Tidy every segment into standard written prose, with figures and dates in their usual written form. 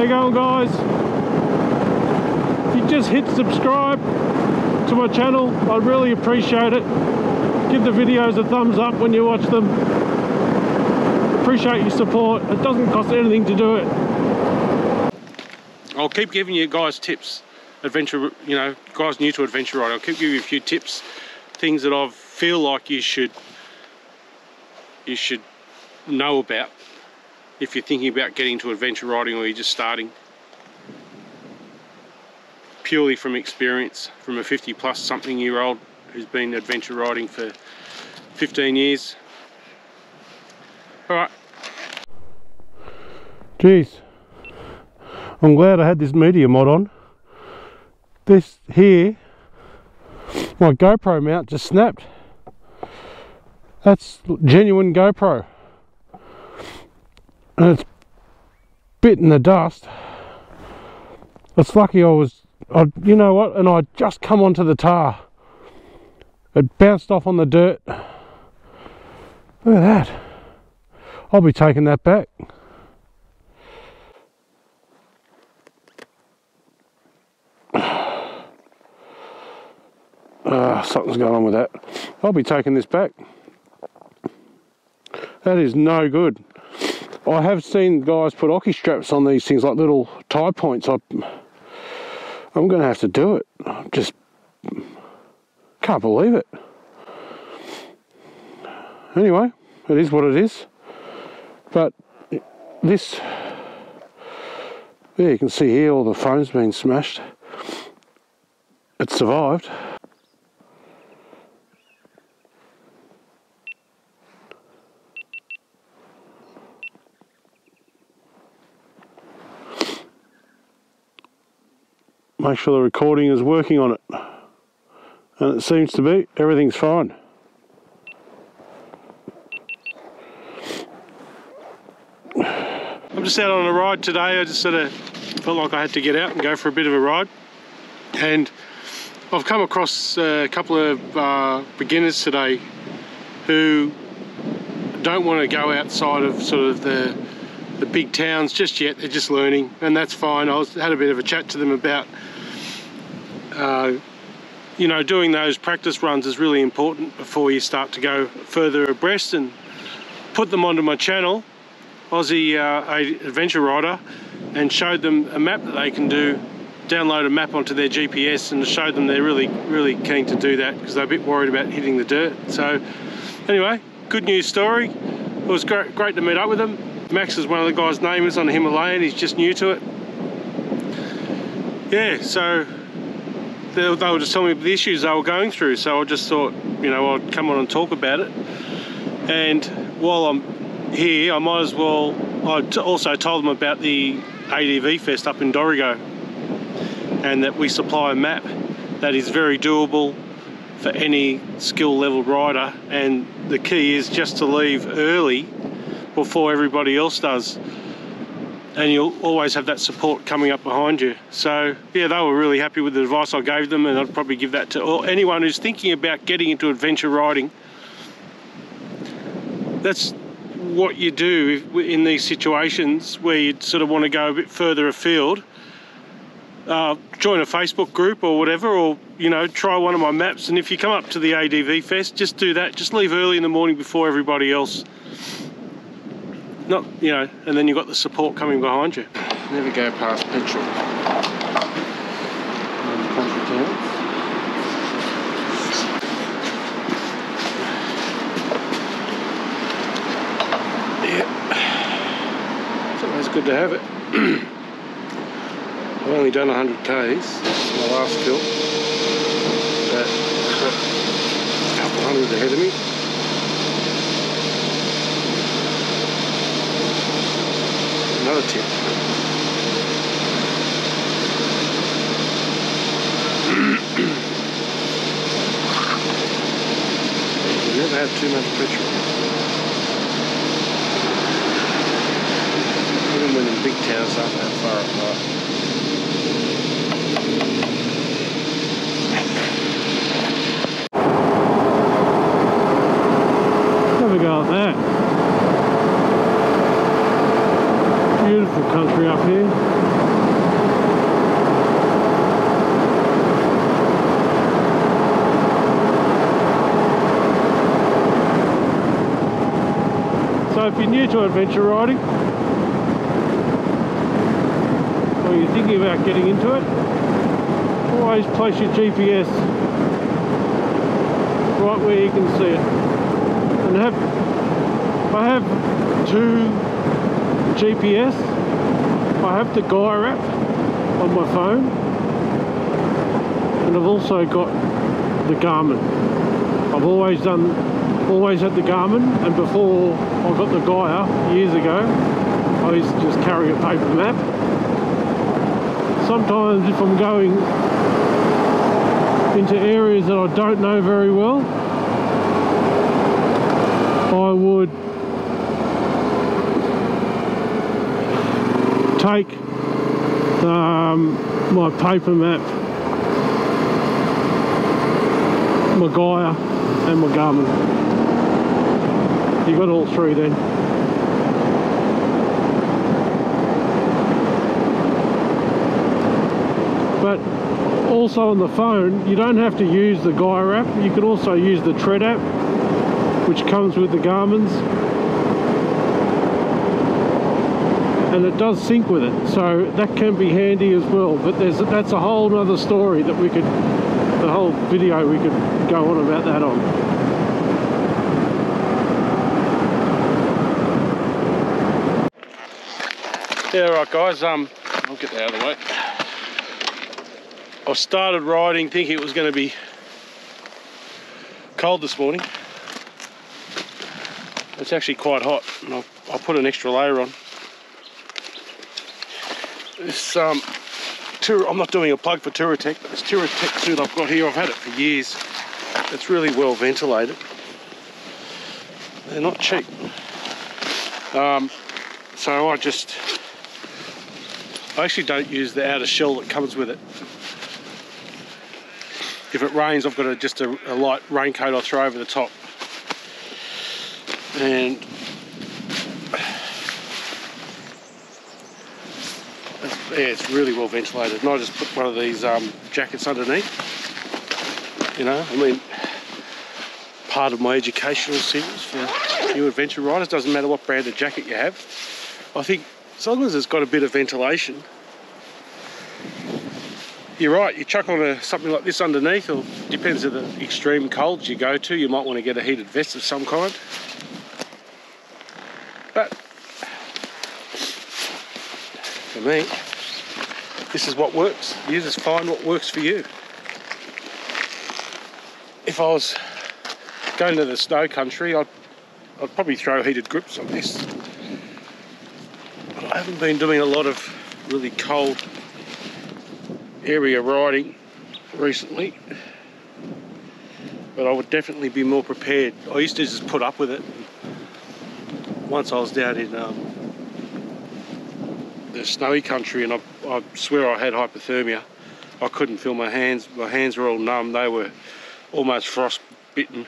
How you going, guys? If you just hit subscribe to my channel, I'd really appreciate it. Give the videos a thumbs up when you watch them. Appreciate your support. It doesn't cost anything to do it. I'll keep giving you guys tips. Adventure, you know, guys new to adventure riding, I'll keep giving you a few tips, things that I feel like you should know about if you're thinking about getting to adventure riding or you're just starting. Purely from experience, from a 50+ something year old who's been adventure riding for 15 years. All right. Jeez, I'm glad I had this media mod on. This here, my GoPro mount just snapped. That's genuine GoPro. And it's bitten the dust. It's lucky you know what, and I'd just come onto the tar. It bounced off on the dirt. Look at that. I'll be taking that back. Something's going on with that. I'll be taking this back. That is no good. I have seen guys put okie straps on these things, like little tie points. I'm going to have to do it. I just can't believe it. Anyway, it is what it is. But this, yeah, you can see here all the foam's been smashed. It survived. Make sure the recording is working on it, and it seems to be. Everything's fine. I'm just out on a ride today. I just sort of felt like I had to get out and go for a bit of a ride, and I've come across a couple of beginners today who don't want to go outside of sort of the big towns just yet. They're just learning, and that's fine. I had a bit of a chat to them about you know, doing those practice runs is really important before you start to go further abreast, and put them onto my channel, Aussie Adventure Rider, and showed them a map that they can do, download a map onto their GPS, and showed them they're really keen to do that because they're a bit worried about hitting the dirt. So anyway, good news story. It was great to meet up with them. Max is one of the guys' neighbours on the Himalayan. He's just new to it. Yeah, so they were just telling me the issues they were going through. So I just thought, you know, I'd come on and talk about it. And while I'm here, I might as well. I also told them about the ADV Fest up in Dorrigo, and that we supply a map that is very doable for any skill level rider. And the key is just to leave early, before everybody else does, and you'll always have that support coming up behind you. So yeah, they were really happy with the advice I gave them, and I'd probably give that to anyone who's thinking about getting into adventure riding. That's what you do in these situations where you sort of want to go a bit further afield. Join a Facebook group or whatever, or you know, try one of my maps. And if you come up to the ADV Fest, just do that. Just leave early in the morning before everybody else. Not, you know, and then you've got the support coming behind you. Never go past petrol. Yeah. It's always good to have it. I've only done 100 Ks since my last kill. But I've got a couple hundred ahead of me. Another tip. You never have too much petrol. Even when the big towns aren't that far apart. Have a go at that. Beautiful country up here. So if you're new to adventure riding, or you're thinking about getting into it, always place your GPS right where you can see it. And I have two GPS. I have the Gaia app on my phone, and I've also got the Garmin. I've always had the Garmin, and before I got the Gaia years ago, I used to just carry a paper map. Sometimes if I'm going into areas that I don't know very well, I would take my paper map, my Gaia and my Garmin. You got all three then. But also on the phone, you don't have to use the Gaia app. You can also use the Tread app, which comes with the Garmin's, and it does sync with it, so that can be handy as well. But that's a whole other story that the whole video we could go on about that on. Yeah, right guys, I'll get that out of the way. I started riding thinking it was going to be cold this morning. It's actually quite hot, and I'll put an extra layer on. This I'm not doing a plug for Touratech, but this Touratech suit I've got here, I've had it for years. It's really well ventilated. They're not cheap. So I actually don't use the outer shell that comes with it. If it rains, I've got just a light raincoat I throw over the top. And yeah, it's really well ventilated. And I just put one of these jackets underneath. You know, I mean, part of my educational series for new adventure riders, doesn't matter what brand of jacket you have. I think as long as it's got a bit of ventilation, you're right, you chuck on something like this underneath, or depends on the extreme colds you go to, you might want to get a heated vest of some kind. But for me, this is what works. You just find what works for you. If I was going to the snow country, I'd probably throw heated grips on this. But I haven't been doing a lot of really cold area riding recently, but I would definitely be more prepared. I used to just put up with it. Once I was down in the snowy country, and I swear I had hypothermia. I couldn't feel my hands. My hands were all numb. They were almost frostbitten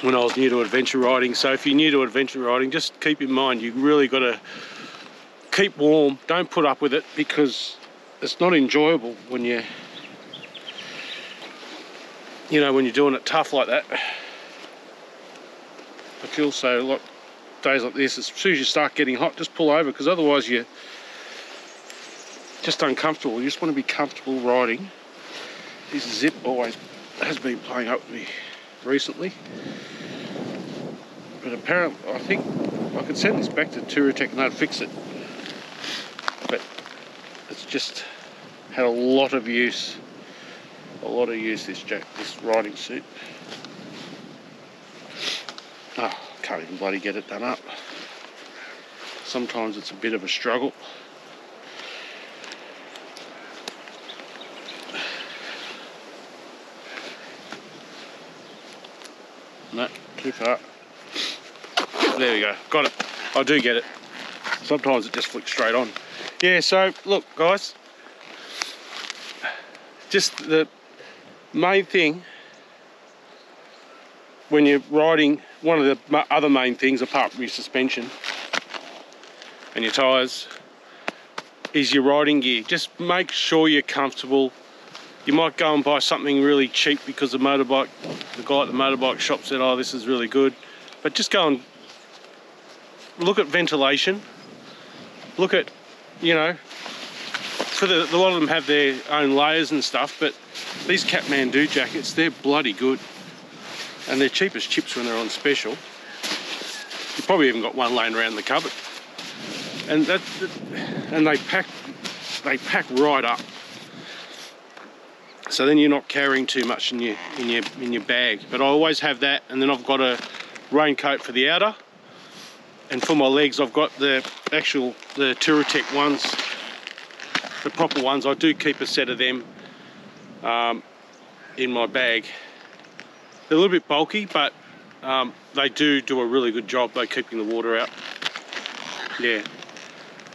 when I was new to adventure riding. So if you're new to adventure riding, just keep in mind, you really got to keep warm. Don't put up with it, because it's not enjoyable when you're doing it tough like that. But you also, like days like this, as soon as you start getting hot, just pull over, because otherwise you're just uncomfortable. You just want to be comfortable riding. This zip always has been playing up with me recently. But apparently, I think I could send this back to Touratech and they'd fix it. It's just had a lot of use this riding suit. Oh, can't even bloody get it done up. Sometimes it's a bit of a struggle. No, too far. There we go, got it. I do get it. Sometimes it just flicks straight on. Yeah, so look guys, just the main thing when you're riding, one of the other main things apart from your suspension and your tyres is your riding gear. Just make sure you're comfortable. You might go and buy something really cheap because the guy at the motorbike shop said, oh, this is really good. But just go and look at ventilation, look at, you know, for the, a lot of them have their own layers and stuff, but these Kathmandu jackets, they're bloody good. And they're cheap as chips when they're on special. You've probably even got one laying around the cupboard. And that, and they pack right up. So then you're not carrying too much in your bag. But I always have that, and then I've got a raincoat for the outer, and for my legs I've got the actual, the Touratech ones, the proper ones. I do keep a set of them in my bag. They're a little bit bulky, but they do a really good job by keeping the water out. Yeah,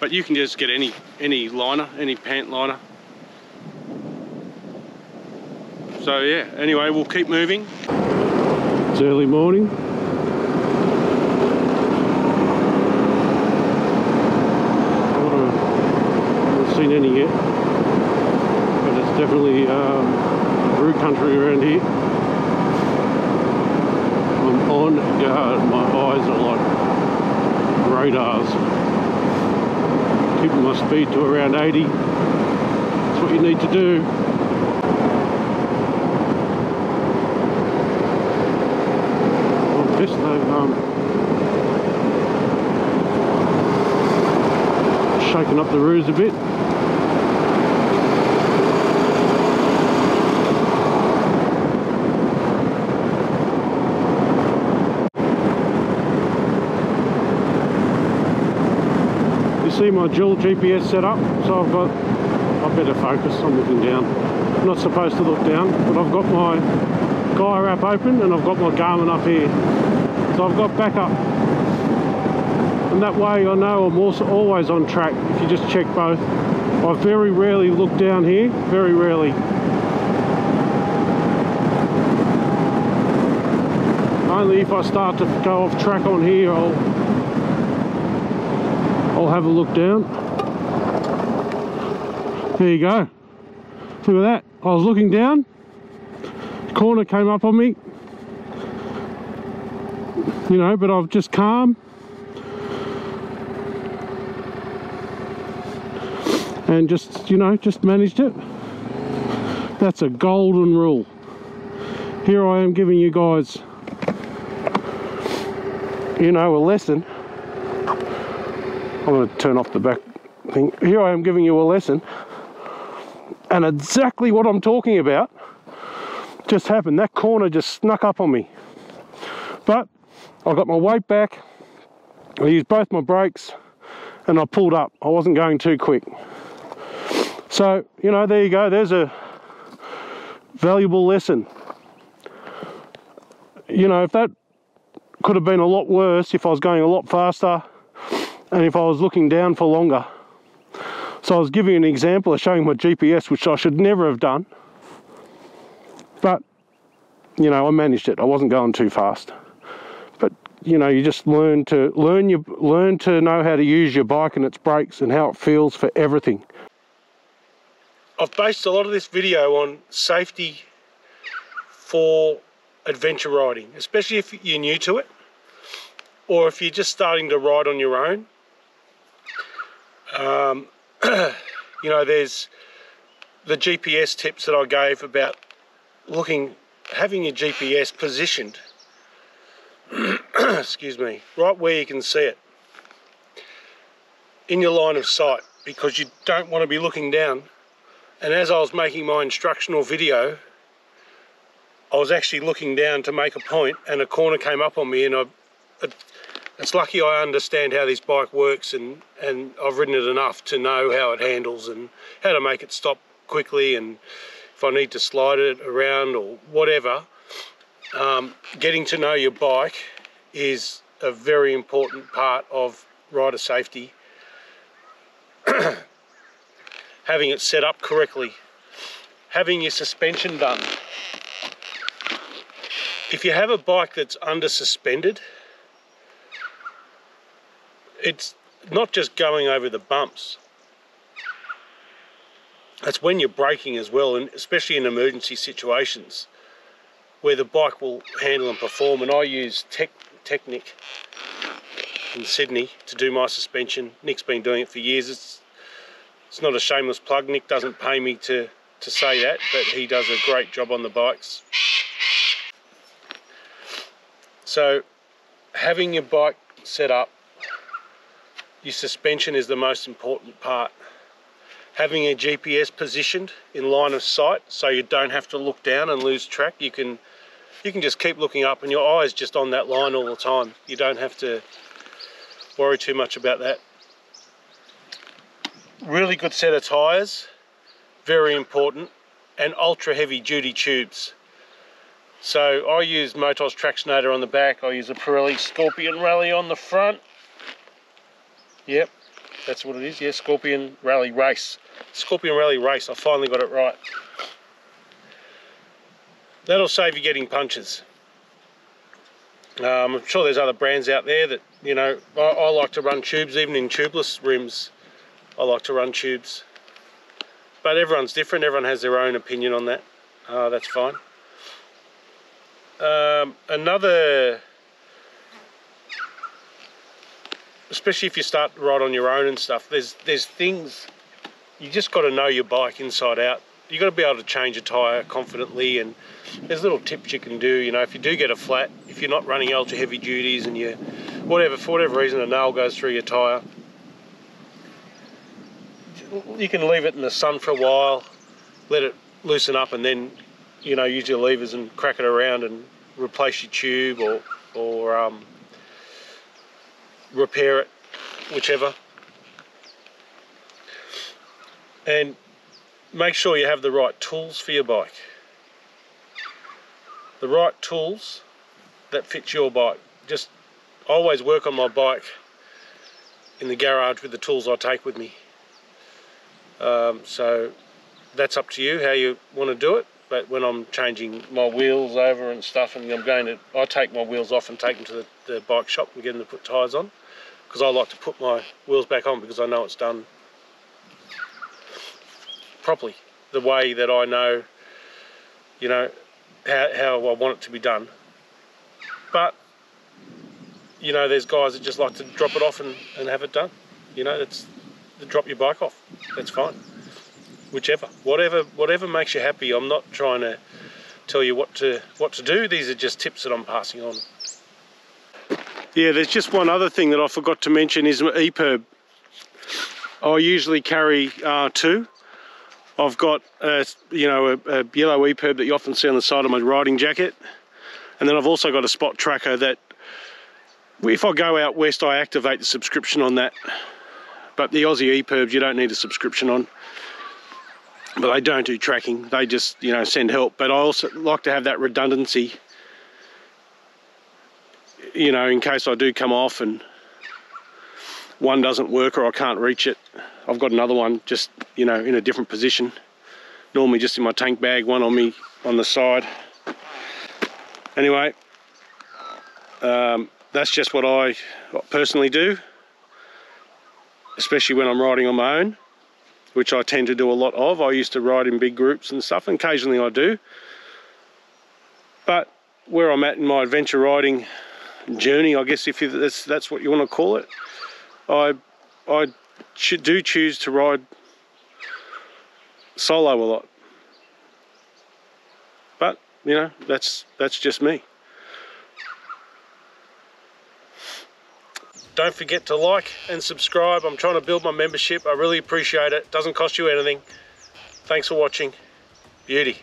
but you can just get any liner, any pant liner. So yeah, anyway, we'll keep moving. It's early morning. I haven't seen any yet, but it's definitely root country around here. I'm on guard, my eyes are like radars. Keeping my speed to around 80, that's what you need to do. They've shaken up the roofs a bit. You see my dual GPS setup, so I've got, I better focus, I'm looking down. I'm not supposed to look down, but I've got my Gaia app open and I've got my Garmin up here. So I've got backup, and that way I know I'm also always on track if you just check both. I very rarely look down here, very rarely. Only if I start to go off track on here, I'll have a look down. There you go. Look at that. I was looking down, the corner came up on me. You know, but I've just calm and just, you know, just managed it. That's a golden rule. Here I am giving you guys, you know, a lesson. I'm going to turn off the back thing. Here I am giving you a lesson, and exactly what I'm talking about just happened. That corner just snuck up on me, but I got my weight back, I used both my brakes, and I pulled up. I wasn't going too quick. So, you know, there you go. There's a valuable lesson. You know, if that could have been a lot worse if I was going a lot faster and if I was looking down for longer. So I was giving an example of showing my GPS, which I should never have done. But, you know, I managed it. I wasn't going too fast. You know, you just learn to know how to use your bike and its brakes and how it feels for everything. I've based a lot of this video on safety for adventure riding, especially if you're new to it or if you're just starting to ride on your own. You know, there's the GPS tips that I gave about having your GPS positioned excuse me, right where you can see it in your line of sight, because you don't want to be looking down. And as I was making my instructional video, I was actually looking down to make a point, and a corner came up on me, and it's lucky I understand how this bike works, and I've ridden it enough to know how it handles and how to make it stop quickly, and if I need to slide it around or whatever. Getting to know your bike is a very important part of rider safety. Having it set up correctly, having your suspension done. If you have a bike that's under suspended, it's not just going over the bumps. That's when you're braking as well, and especially in emergency situations, where the bike will handle and perform. And I use Technic in Sydney to do my suspension. Nick's been doing it for years. It's not a shameless plug. Nick doesn't pay me to say that, but he does a great job on the bikes. So having your bike set up, your suspension is the most important part. Having a GPS positioned in line of sight so you don't have to look down and lose track. You can just keep looking up and your eye's just on that line all the time. You don't have to worry too much about that. Really good set of tyres, very important, and ultra heavy duty tubes. So I use Motoz Tractionator on the back, I use a Pirelli Scorpion Rally on the front. Yep. That's what it is, yeah, Scorpion Rally Race. Scorpion Rally Race, I finally got it right. That'll save you getting punches. I'm sure there's other brands out there that, you know, I like to run tubes, even in tubeless rims, I like to run tubes. But everyone's different, everyone has their own opinion on that. That's fine. Another... Especially if you start to ride on your own and stuff, there's things, you just got to know your bike inside out. You got to be able to change a tyre confidently, and there's little tips you can do, you know, if you do get a flat, if you're not running ultra heavy duties and you, whatever, for whatever reason, a nail goes through your tyre, you can leave it in the sun for a while, let it loosen up, and then, you know, use your levers and crack it around and replace your tube or repair it, whichever. And make sure you have the right tools for your bike. The right tools that fit your bike. Just always work on my bike in the garage with the tools I take with me. So that's up to you how you want to do it. But when I'm changing my wheels over and stuff, and I take my wheels off and take them to the bike shop and get them to put tyres on. Because I like to put my wheels back on because I know it's done properly, the way that I know, you know, how I want it to be done. But, you know, there's guys that just like to drop it off and have it done. You know, that's, drop your bike off, that's fine. Whichever, whatever makes you happy. I'm not trying to tell you what to do. These are just tips that I'm passing on. Yeah, there's just one other thing that I forgot to mention is EPIRB. I usually carry two. I've got a yellow EPIRB that you often see on the side of my riding jacket, and then I've also got a Spot Tracker that, if I go out west, I activate the subscription on that. But the Aussie EPIRBs you don't need a subscription on, but they don't do tracking. They just, you know, send help. But I also like to have that redundancy, you know, in case I do come off and one doesn't work or I can't reach it, I've got another one just, you know, in a different position. Normally just in my tank bag, one on me on the side. Anyway, that's just what I personally do, especially when I'm riding on my own, which I tend to do a lot of. I used to ride in big groups and stuff, and occasionally I do. But where I'm at in my adventure riding journey, I guess if that's what you want to call it, I do choose to ride solo a lot. But, you know, that's just me. Don't forget to like and subscribe. I'm trying to build my membership. I really appreciate it. Doesn't cost you anything. Thanks for watching. Beauty.